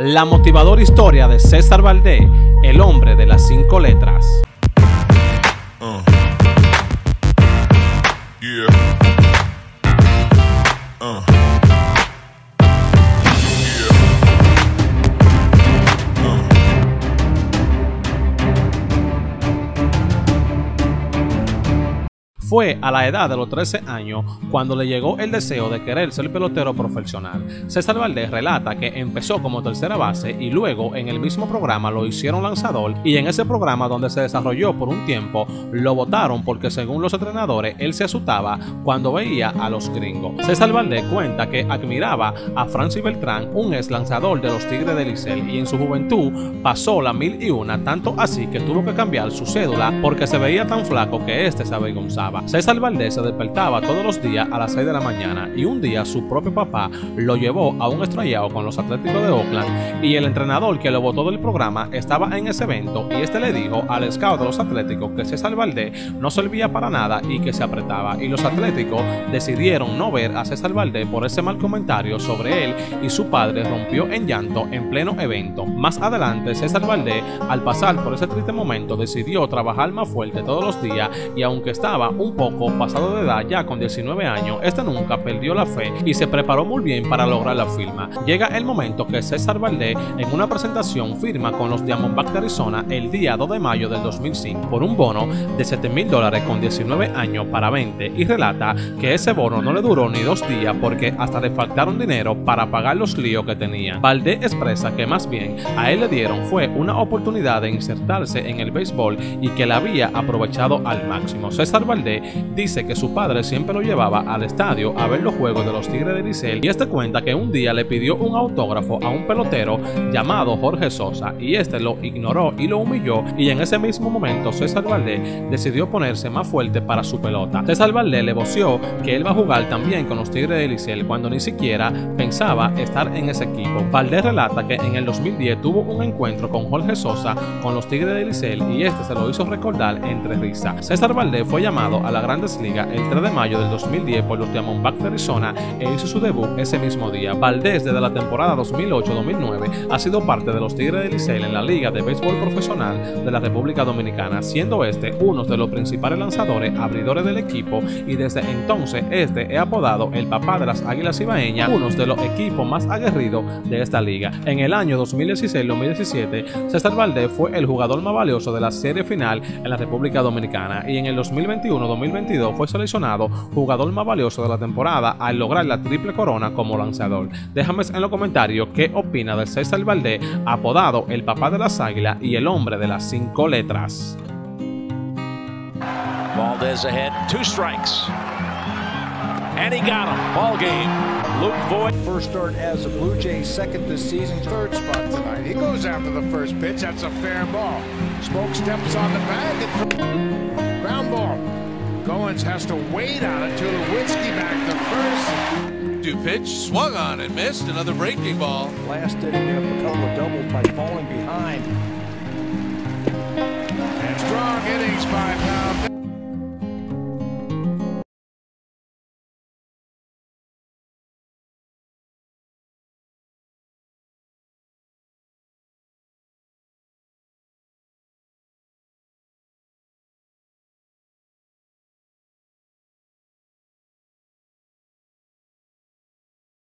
la motivadora historia de César Valdez, el hombre de las 5 letras. Fue a la edad de los 13 años cuando le llegó el deseo de querer ser pelotero profesional. César Valdez relata que empezó como tercera base y luego en el mismo programa lo hicieron lanzador, y en ese programa donde se desarrolló por un tiempo lo votaron porque, según los entrenadores, él se asustaba cuando veía a los gringos. César Valdez cuenta que admiraba a Francis Beltrán, un ex lanzador de los Tigres de Licey, y en su juventud pasó la 1001, tanto así que tuvo que cambiar su cédula porque se veía tan flaco que este se avergonzaba. César Valdez se despertaba todos los días a las 6 de la mañana y un día su propio papá lo llevó a un estrellado con los Atléticos de Oakland, y el entrenador que lo votó del programa estaba en ese evento y este le dijo al scout de los Atléticos que César Valdez no servía para nada y que se apretaba, y los Atléticos decidieron no ver a César Valdez por ese mal comentario sobre él, y su padre rompió en llanto en pleno evento. Más adelante, César Valdez, al pasar por ese triste momento, decidió trabajar más fuerte todos los días, y aunque estaba un poco pasado de edad, ya con 19 años, este nunca perdió la fe y se preparó muy bien para lograr la firma. Llega el momento que César Valdez, en una presentación, firma con los Diamondbacks de Arizona el día 2 de mayo del 2005 por un bono de $7,000 con 19 años para 20, y relata que ese bono no le duró ni 2 días porque hasta le faltaron dinero para pagar los líos que tenía. Valdez expresa que más bien a él le dieron fue una oportunidad de insertarse en el béisbol y que la había aprovechado al máximo. César Valdez dice que su padre siempre lo llevaba al estadio a ver los juegos de los Tigres de Licey, y este cuenta que un día le pidió un autógrafo a un pelotero llamado Jorge Sosa, y este lo ignoró y lo humilló, y en ese mismo momento César Valdez decidió ponerse más fuerte para su pelota. César Valdez le voció que él va a jugar también con los Tigres de Licey cuando ni siquiera pensaba estar en ese equipo. Valdez relata que en el 2010 tuvo un encuentro con Jorge Sosa con los Tigres de Licey y este se lo hizo recordar entre risas. César Valdez fue llamado a las Grandes Ligas el 3 de mayo del 2010 por los Diamondbacks de Arizona e hizo su debut ese mismo día. Valdez, desde la temporada 2008-2009, ha sido parte de los Tigres de Licey en la Liga de Béisbol Profesional de la República Dominicana, siendo este uno de los principales lanzadores abridores del equipo, y desde entonces este es apodado el papá de las Águilas Cibaeñas, uno de los equipos más aguerridos de esta liga. En el año 2016-2017, César Valdez fue el jugador más valioso de la serie final en la República Dominicana, y en el 2021-2022 fue seleccionado jugador más valioso de la temporada al lograr la triple corona como lanzador. Déjame en los comentarios qué opina de César Valdez, apodado el papá de las águilas y el hombre de las 5 letras. Valdez ahead, 2 strikes. And he got him. Ball game. Luke Voigt. First start as a Blue Jay, second this season, 3rd spot tonight. He goes after the first pitch. That's a fair ball. Smoke steps on the bag. And ground ball. Goins has to wait on it to Lewinsky back to first. Two pitch, swung on and missed, another breaking ball. Blasted it up a couple of doubles by falling behind. And strong innings by Powell.